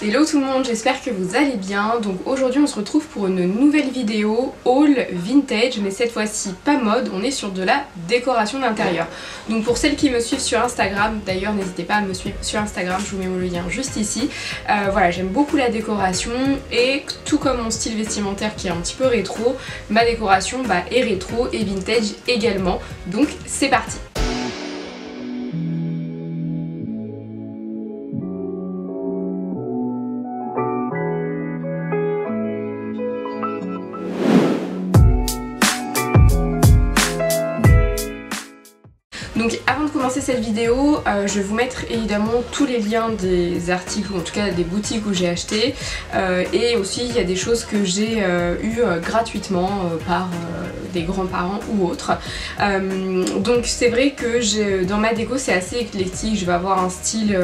Hello tout le monde, j'espère que vous allez bien. Donc aujourd'hui on se retrouve pour une nouvelle vidéo haul vintage, mais cette fois-ci pas mode, on est sur de la décoration d'intérieur. Donc pour celles qui me suivent sur Instagram, d'ailleurs n'hésitez pas à me suivre sur Instagram, je vous mets le lien juste ici. Voilà, j'aime beaucoup la décoration et tout comme mon style vestimentaire qui est un petit peu rétro, ma décoration est rétro et vintage également. Donc c'est parti. Donc avant de commencer cette vidéo, je vais vous mettre évidemment tous les liens des articles, ou en tout cas des boutiques où j'ai acheté, et aussi il y a des choses que j'ai eues gratuitement par des grands-parents ou autres. Donc c'est vrai que dans ma déco c'est assez éclectique, je vais avoir un style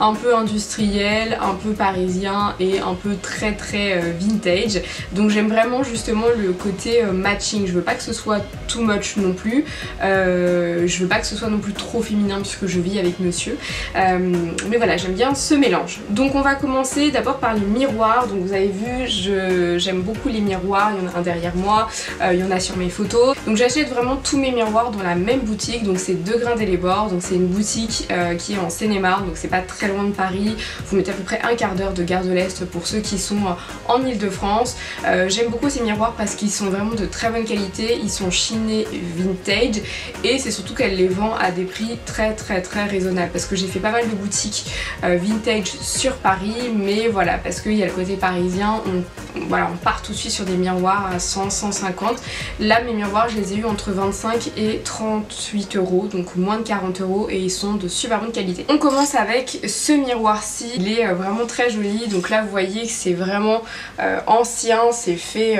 un peu industriel, un peu parisien et un peu très très vintage. Donc j'aime vraiment justement le côté matching, je veux pas que ce soit too much non plus, je veux pas que ce soit non plus trop féminin puisque je vis avec monsieur, mais voilà, j'aime bien ce mélange. Donc on va commencer d'abord par les miroirs. Donc vous avez vu, j'aime beaucoup les miroirs, il y en a un derrière moi, il y en a sur mes photos. Donc j'achète vraiment tous mes miroirs dans la même boutique, donc c'est 2 grains d'Éllebore. Donc c'est une boutique qui est en Seine et Marne, donc c'est pas très loin de Paris, vous mettez à peu près un quart d'heure de Gare de l'Est pour ceux qui sont en Ile-de-France. J'aime beaucoup ces miroirs parce qu'ils sont vraiment de très bonne qualité, ils sont chinés vintage et c'est surtout qu'elle les vend à des prix très très très raisonnables, parce que j'ai fait pas mal de boutiques vintage sur Paris, mais voilà, parce qu'il y a le côté parisien, on part tout de suite sur des miroirs à 100, 150. Là mes miroirs je les ai eu entre 25 et 38 euros, donc moins de 40 euros, et ils sont de super bonne qualité. On commence avec ce miroir-ci, il est vraiment très joli. Donc là vous voyez que c'est vraiment ancien, c'est fait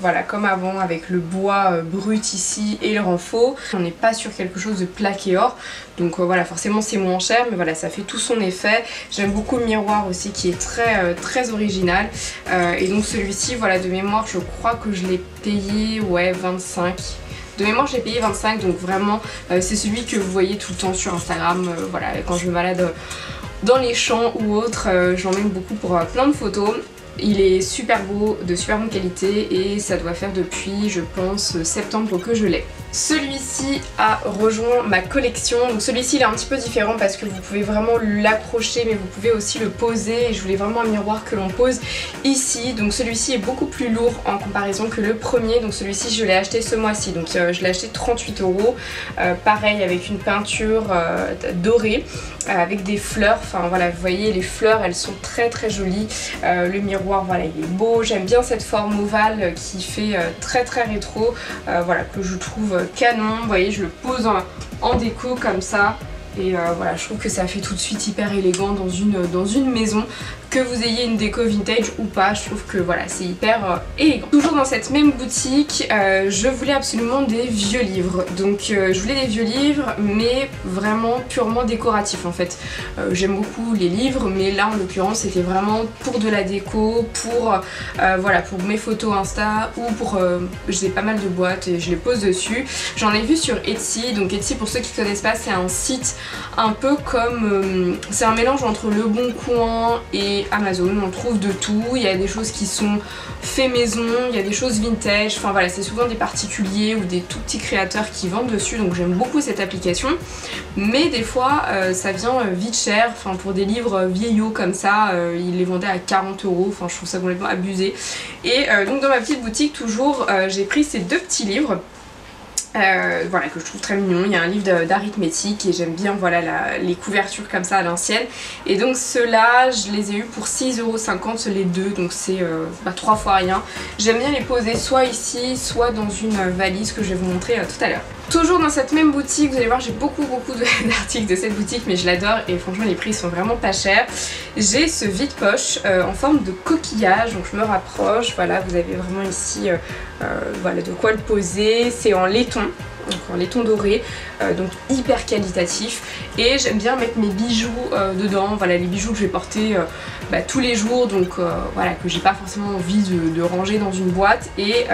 voilà, comme avant, avec le bois brut ici et le renfort. On n'est pas sur quelque chose de plaqué or, donc voilà, forcément c'est moins cher, mais voilà, ça fait tout son effet. J'aime beaucoup le miroir aussi qui est très très original, et donc celui-ci, voilà, de mémoire je crois que je l'ai payé 25. De mémoire j'ai payé 25, donc vraiment c'est celui que vous voyez tout le temps sur Instagram. Voilà, quand je me balade dans les champs ou autre, j'emmène beaucoup pour plein de photos. Il est super beau, de super bonne qualité, et ça doit faire depuis je pense septembre que je l'ai. Celui-ci a rejoint ma collection. Donc celui-ci il est un petit peu différent parce que vous pouvez vraiment l'accrocher, mais vous pouvez aussi le poser, et je voulais vraiment un miroir que l'on pose ici. Donc celui-ci est beaucoup plus lourd en comparaison que le premier. Donc celui-ci je l'ai acheté ce mois-ci, donc je l'ai acheté 38 euros, pareil avec une peinture dorée, avec des fleurs. Enfin voilà, vous voyez les fleurs, elles sont très très jolies. Le miroir, voilà, il est beau, j'aime bien cette forme ovale qui fait très très rétro, voilà, que je trouve canon. Vous voyez, je le pose en déco comme ça, et voilà, je trouve que ça fait tout de suite hyper élégant dans une maison. Que vous ayez une déco vintage ou pas, je trouve que voilà, c'est hyper élégant. Toujours dans cette même boutique, je voulais absolument des vieux livres. Donc je voulais des vieux livres, mais vraiment purement décoratifs en fait. J'aime beaucoup les livres, mais là en l'occurrence c'était vraiment pour de la déco, pour voilà, pour mes photos Insta, ou pour j'ai pas mal de boîtes et je les pose dessus. J'en ai vu sur Etsy. Donc Etsy, pour ceux qui connaissent pas, c'est un site un peu comme c'est un mélange entre Le Bon Coin et Amazon. On trouve de tout, il y a des choses qui sont fait maison, il y a des choses vintage, enfin voilà, c'est souvent des particuliers ou des tout petits créateurs qui vendent dessus. Donc j'aime beaucoup cette application, mais des fois ça vient vite cher. Enfin pour des livres vieillots comme ça, ils les vendaient à 40 euros. Enfin je trouve ça complètement abusé. Et donc dans ma petite boutique toujours, j'ai pris ces deux petits livres. Voilà, que je trouve très mignon. Il y a un livre d'arithmétique et j'aime bien, voilà, les couvertures comme ça à l'ancienne. Et donc ceux-là je les ai eu pour 6,50 € les deux, donc c'est pas 3 fois rien. J'aime bien les poser soit ici, soit dans une valise que je vais vous montrer tout à l'heure. Toujours dans cette même boutique, vous allez voir, j'ai beaucoup d'articles de cette boutique, mais je l'adore et franchement les prix sont vraiment pas chers. J'ai ce vide-poche en forme de coquillage, donc je me rapproche, voilà, vous avez vraiment ici voilà, de quoi le poser. C'est en laiton, donc en laiton doré, donc hyper qualitatif, et j'aime bien mettre mes bijoux dedans. Voilà, les bijoux que je vais porter tous les jours, donc voilà, que j'ai pas forcément envie de ranger dans une boîte. Et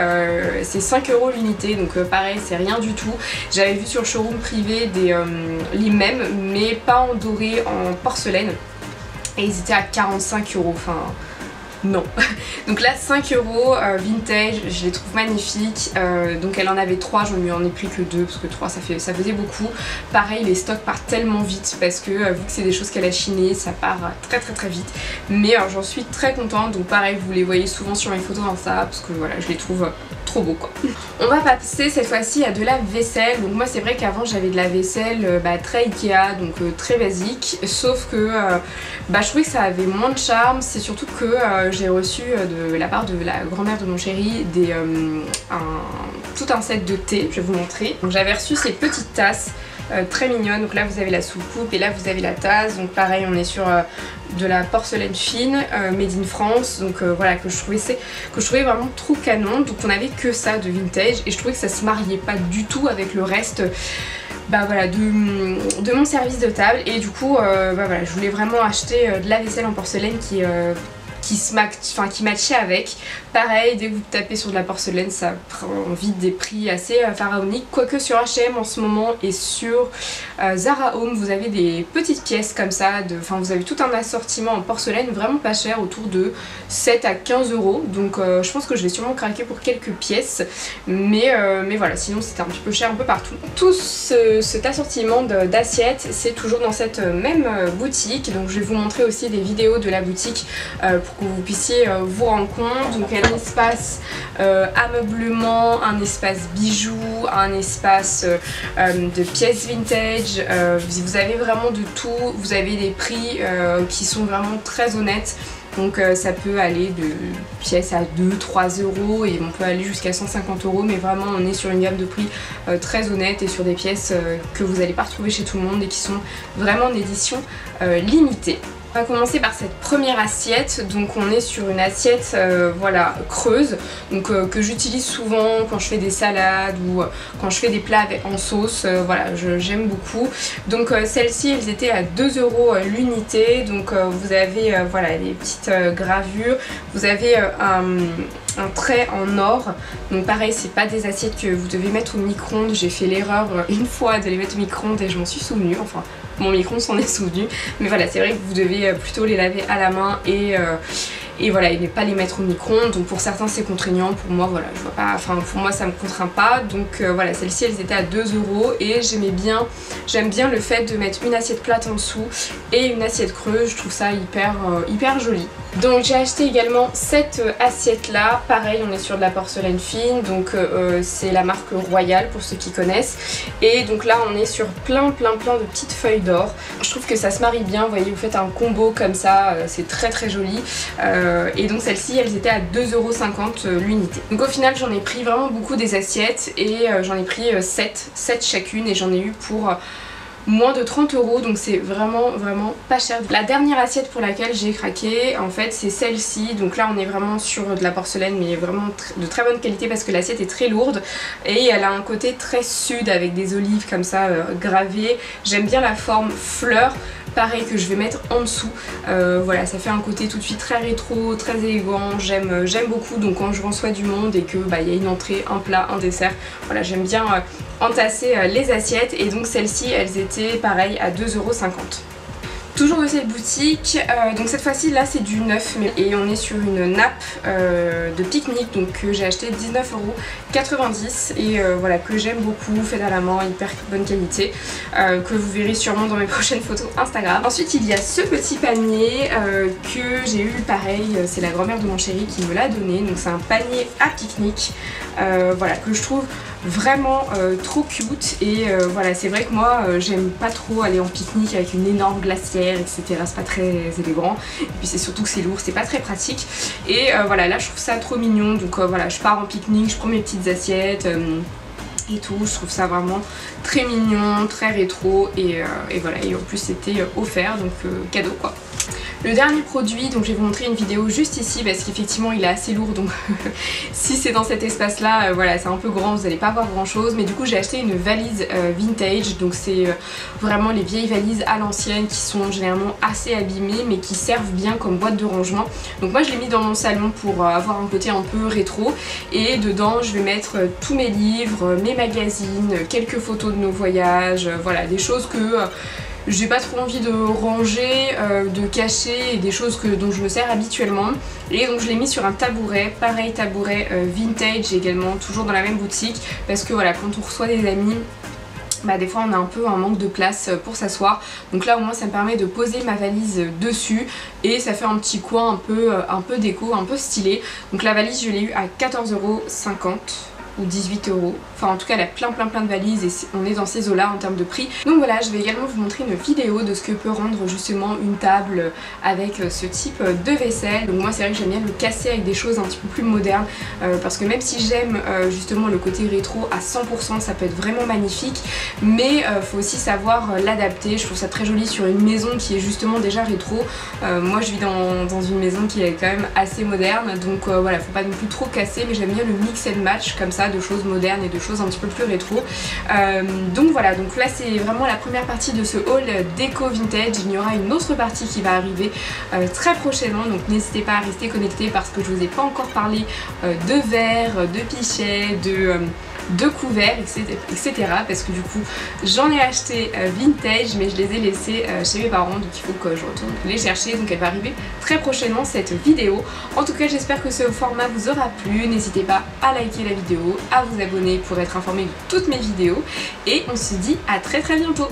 c'est 5 € l'unité, donc pareil, c'est rien du tout. J'avais vu sur Showroom Privé les mêmes, mais pas en doré, en porcelaine. et ils étaient à 45 €, enfin non. Donc là 5 € vintage, je les trouve magnifiques. Donc elle en avait 3, je lui en ai pris que 2 parce que 3 ça faisait beaucoup. Pareil, les stocks partent tellement vite parce que vu que c'est des choses qu'elle a chinées, ça part très vite. Mais j'en suis très contente, donc pareil vous les voyez souvent sur mes photos dans ça parce que voilà, je les trouve trop beaux quoi. On va passer cette fois-ci à de la vaisselle. Donc moi c'est vrai qu'avant j'avais de la vaisselle très Ikea, donc très basique, sauf que je trouvais que ça avait moins de charme. C'est surtout que j'ai reçu de la part de la grand-mère de mon chéri des, tout un set de thé, je vais vous montrer. Donc j'avais reçu ces petites tasses très mignonnes, donc là vous avez la soucoupe et là vous avez la tasse, donc pareil on est sur de la porcelaine fine made in France, donc voilà que je trouvais vraiment trop canon. Donc on avait que ça de vintage et je trouvais que ça se mariait pas du tout avec le reste voilà, de mon service de table, et du coup voilà, je voulais vraiment acheter de la vaisselle en porcelaine qui matchait avec. Pareil, dès que vous tapez sur de la porcelaine, ça prend vite des prix assez pharaoniques. Quoique sur H&M en ce moment et sur Zara Home, vous avez des petites pièces comme ça, vous avez tout un assortiment en porcelaine vraiment pas cher, autour de 7 à 15 €. Donc je pense que je vais sûrement craquer pour quelques pièces, mais voilà, sinon c'était un petit peu cher un peu partout. Tout cet assortiment d'assiettes, c'est toujours dans cette même boutique, donc je vais vous montrer aussi des vidéos de la boutique pour que vous puissiez vous rendre compte. Donc un espace ameublement, un espace bijoux, un espace de pièces vintage, vous avez vraiment de tout, vous avez des prix qui sont vraiment très honnêtes. Donc ça peut aller de pièces à 2-3 € et on peut aller jusqu'à 150 €, mais vraiment on est sur une gamme de prix très honnête et sur des pièces que vous n'allez pas retrouver chez tout le monde et qui sont vraiment en édition limitée. On va commencer par cette première assiette. Donc on est sur une assiette voilà, creuse, donc que j'utilise souvent quand je fais des salades ou quand je fais des plats en sauce, voilà, j'aime beaucoup. Donc celles-ci elles étaient à 2 € l'unité. Donc vous avez voilà, des petites gravures, vous avez un trait en or. Donc pareil, c'est pas des assiettes que vous devez mettre au micro-ondes. J'ai fait l'erreur une fois de les mettre au micro-ondes et je m'en suis souvenue, enfin mon micro-ondes s'en est souvenu, mais voilà, c'est vrai que vous devez plutôt les laver à la main et voilà, et ne pas les mettre au micro-ondes. Donc pour certains c'est contraignant, pour moi voilà, je vois pas, enfin pour moi ça me contraint pas. Donc voilà, celles-ci elles étaient à 2 € et j'aime bien le fait de mettre une assiette plate en dessous et une assiette creuse, je trouve ça hyper joli. Donc j'ai acheté également cette assiette là, pareil on est sur de la porcelaine fine, donc c'est la marque Royal pour ceux qui connaissent, et donc là on est sur plein de petites feuilles d'or. Je trouve que ça se marie bien, vous voyez, vous faites un combo comme ça, c'est très joli. Et donc celles-ci elles étaient à 2,50 € l'unité. Donc au final j'en ai pris vraiment beaucoup des assiettes et j'en ai pris 7 chacune et j'en ai eu pour moins de 30 €, donc c'est vraiment pas cher. La dernière assiette pour laquelle j'ai craqué en fait c'est celle-ci. Donc là on est vraiment sur de la porcelaine mais vraiment de très bonne qualité parce que l'assiette est très lourde et elle a un côté très sud avec des olives comme ça gravées. J'aime bien la forme fleur, pareil que je vais mettre en dessous. Voilà, ça fait un côté tout de suite très rétro, très élégant, j'aime beaucoup. Donc quand je reçois du monde et que y a une entrée, un plat, un dessert, voilà, j'aime bien entasser les assiettes. Et donc celles-ci elles étaient pareil à 2,50 €. Toujours de cette boutique, donc cette fois-ci là c'est du neuf et on est sur une nappe de pique-nique, donc que j'ai acheté 19,90 € et voilà, que j'aime beaucoup, faite à la main, hyper bonne qualité, que vous verrez sûrement dans mes prochaines photos Instagram. Ensuite il y a ce petit panier que j'ai eu, pareil c'est la grand-mère de mon chéri qui me l'a donné, donc c'est un panier à pique-nique, voilà, que je trouve vraiment trop cute et voilà, c'est vrai que moi j'aime pas trop aller en pique-nique avec une énorme glacière etc, c'est pas très élégant et puis c'est surtout que c'est lourd, c'est pas très pratique et voilà, là je trouve ça trop mignon. Donc voilà, je pars en pique-nique, je prends mes petites assiettes et tout, je trouve ça vraiment très mignon, très rétro et voilà, et en plus c'était offert, donc cadeau quoi. Le dernier produit, donc je vais vous montrer une vidéo juste ici parce qu'effectivement il est assez lourd, donc si c'est dans cet espace là, voilà, c'est un peu grand, vous n'allez pas voir grand chose, mais du coup j'ai acheté une valise vintage. Donc c'est vraiment les vieilles valises à l'ancienne qui sont généralement assez abîmées mais qui servent bien comme boîte de rangement. Donc moi je l'ai mis dans mon salon pour avoir un côté un peu rétro et dedans je vais mettre tous mes livres, mes magazines, quelques photos de nos voyages, voilà, des choses que J'ai pas trop envie de ranger, de cacher des choses dont je me sers habituellement. Et donc je l'ai mis sur un tabouret, pareil tabouret vintage également, toujours dans la même boutique. Parce que voilà, quand on reçoit des amis, bah des fois on a un peu un manque de place pour s'asseoir. Donc là au moins ça me permet de poser ma valise dessus. Et ça fait un petit coin un peu déco, un peu stylé. Donc la valise je l'ai eue à 14,50 € ou 18 €. Enfin en tout cas elle a plein de valises et on est dans ces eaux là en termes de prix. Donc voilà, je vais également vous montrer une vidéo de ce que peut rendre justement une table avec ce type de vaisselle. Donc moi c'est vrai que j'aime bien le casser avec des choses un petit peu plus modernes parce que même si j'aime justement le côté rétro à 100%, ça peut être vraiment magnifique, mais faut aussi savoir l'adapter. Je trouve ça très joli sur une maison qui est justement déjà rétro. Moi je vis dans une maison qui est quand même assez moderne, donc voilà, faut pas non plus trop casser, mais j'aime bien le mix and match comme ça de choses modernes et de choses un petit peu plus rétro. Donc voilà, donc là c'est vraiment la première partie de ce haul déco vintage. Il y aura une autre partie qui va arriver très prochainement, donc n'hésitez pas à rester connectés parce que je vous ai pas encore parlé de verres, de pichets, de couverts, etc. Parce que du coup j'en ai acheté vintage mais je les ai laissés chez mes parents, donc il faut que je retourne les chercher. Donc elle va arriver très prochainement cette vidéo. En tout cas j'espère que ce format vous aura plu, n'hésitez pas à liker la vidéo, à vous abonner pour être informé de toutes mes vidéos et on se dit à très bientôt.